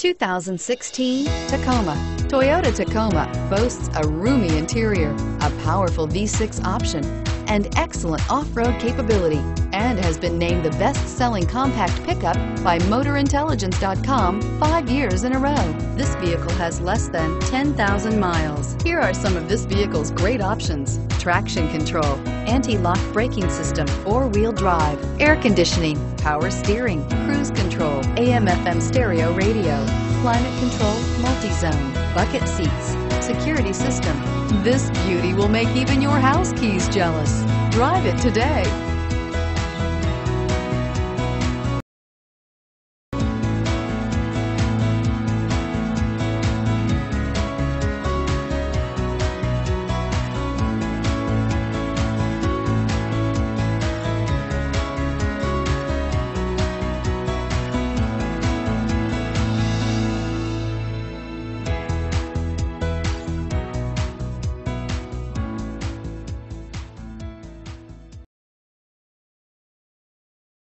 2016 Tacoma. Toyota Tacoma boasts a roomy interior, a powerful V6 option, and excellent off-road capability, and has been named the best-selling compact pickup by MotorIntelligence.com 5 years in a row. This vehicle has less than 10,000 miles. Here are some of this vehicle's great options: traction control, anti-lock braking system, four-wheel drive, air conditioning, power steering, cruise control, AM/FM stereo radio, climate control, multi-zone, bucket seats, security system. This beauty will make even your house keys jealous. Drive it today.